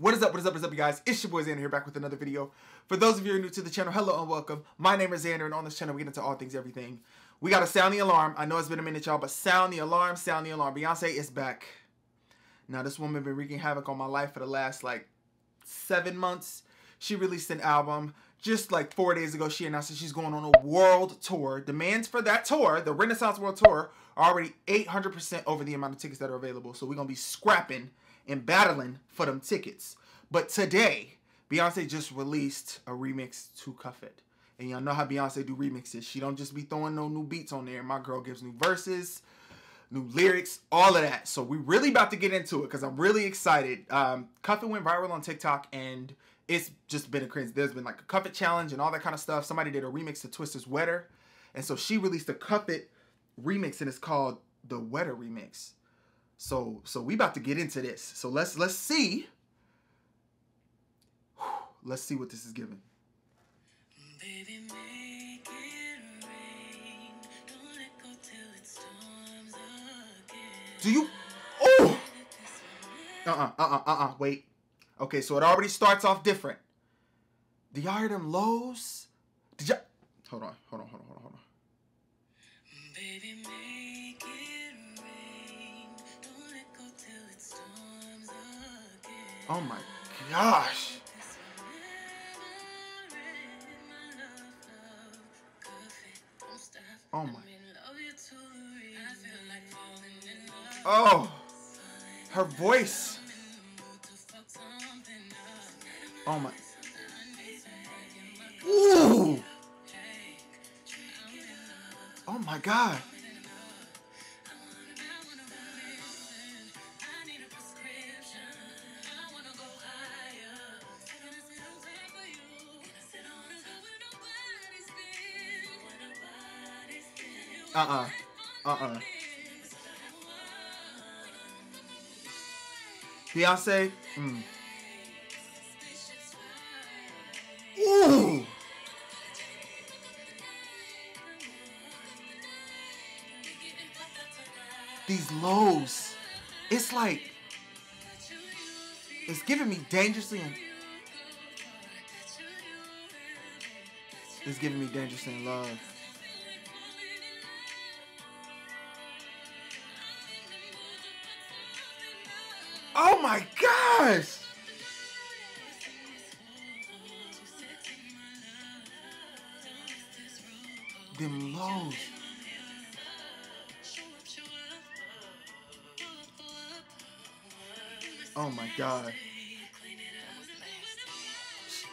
What is up, what is up, what is up, you guys? It's your boy Xander here, back with another video. For those of you who are new to the channel, hello and welcome. My name is Xander, and on this channel, we get into all things, everything. We gotta sound the alarm. I know it's been a minute, y'all, but sound the alarm, sound the alarm. Beyonce is back. Now, this woman been wreaking havoc on my life for the last, 7 months. She released an album. Just, 4 days ago, she announced that she's going on a world tour. Demands for that tour, the Renaissance World Tour, are already 800% over the amount of tickets that are available. So we're gonna be scrapping and battling for them tickets. But today, Beyonce just released a remix to Cuff It. And y'all know how Beyonce do remixes. She don't just be throwing no new beats on there. My girl gives new verses, new lyrics, all of that. So we really about to get into it because I'm really excited. Cuff It went viral on TikTok and it's just been a crazy. There's been a Cuff It challenge and all that kind of stuff. Somebody did a remix to Cuff It Wetter. And so she released a Cuff It remix and it's called the Wetter Remix. So we about to get into this. So let's see. Let's see what this is giving. Baby, make it rain. Don't let go till it storms again. Do you? Oh! Wait. Okay, so it already starts off different. Do y'all hear them lows? Did y'all? Hold on. Baby, make it rain. Don't let go till it storms again. Oh my gosh. Oh my. Oh. Her voice. Oh my. Ooh. Oh my God. Beyonce. Ooh. These lows. It's it's giving me dangerously. It's giving me dangerously in love. Oh my gosh! Them lows. Oh my God.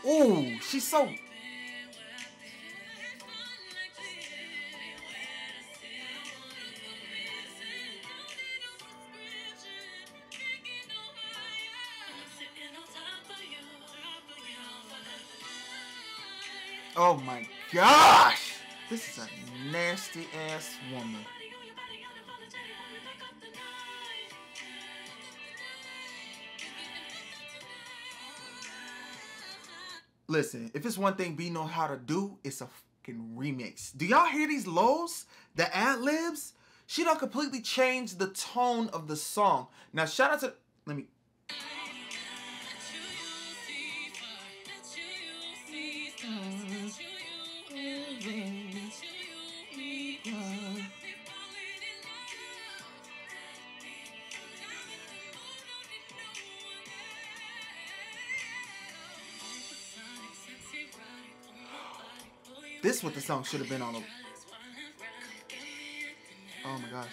Ooh, she's so. Oh my gosh! This is a nasty ass woman. Listen, if it's one thing B know how to do, it's a fucking remix. Do y'all hear these lows? The ad-libs? She done completely changed the tone of the song. Now shout out to, this is what the song should have been on. Oh my gosh.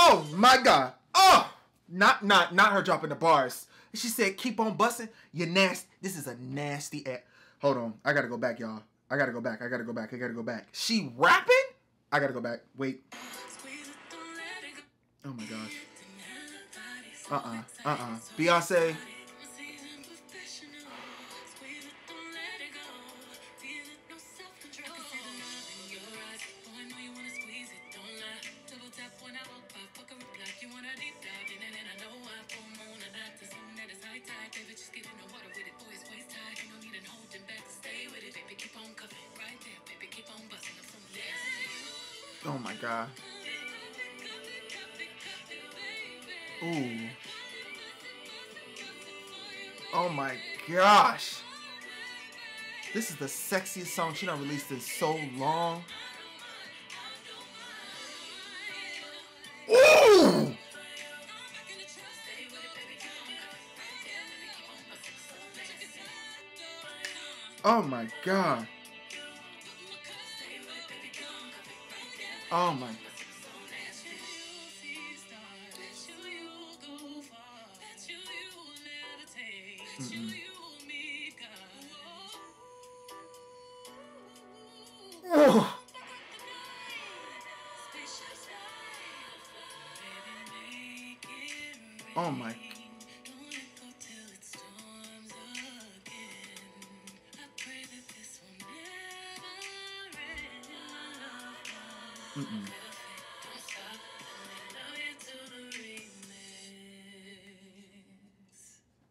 Oh my God. Oh, not her dropping the bars. She said, keep on busting. You nasty. This is a nasty act. Hold on. I gotta go back, y'all. I gotta go back. She rapping? I gotta go back. Wait. Oh my gosh. Beyonce. Oh my God. Ooh. Oh my gosh. This is the sexiest song she done released in so long. Ooh! Oh my God. Oh my. Mm-mm. Oh. Oh my. Mm-mm.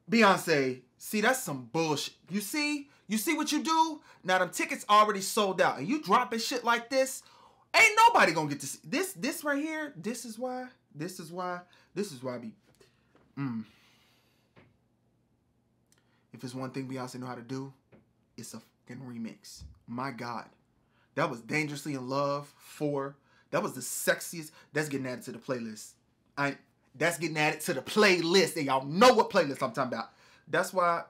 Beyonce, see, that's some bullshit. You see what you do? Now them tickets already sold out, and you dropping shit like this, ain't nobody gonna get to see this. This right here, this is why. If it's one thing Beyonce know how to do, it's a fucking remix. My God, that was Dangerously in Love 4. That was the sexiest. That's getting added to the playlist. That's getting added to the playlist, and y'all know what playlist I'm talking about. That's why,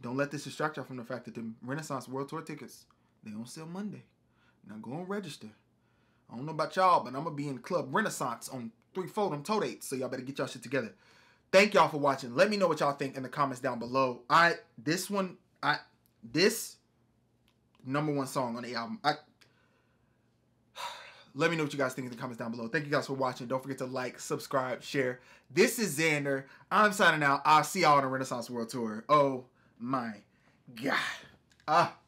Don't let this distract y'all from the fact that the Renaissance World Tour tickets, they on sale Monday. Now go and register. I don't know about y'all, but I'm going to be in Club Renaissance on 3-4 them toe dates, so y'all better get y'all shit together. Thank y'all for watching. Let me know what y'all think in the comments down below. This #1 song on the album, let me know what you guys think in the comments down below. Thank you guys for watching. Don't forget to like, subscribe, share. This is Xander. I'm signing out. I'll see y'all on the Renaissance World Tour. Oh my God.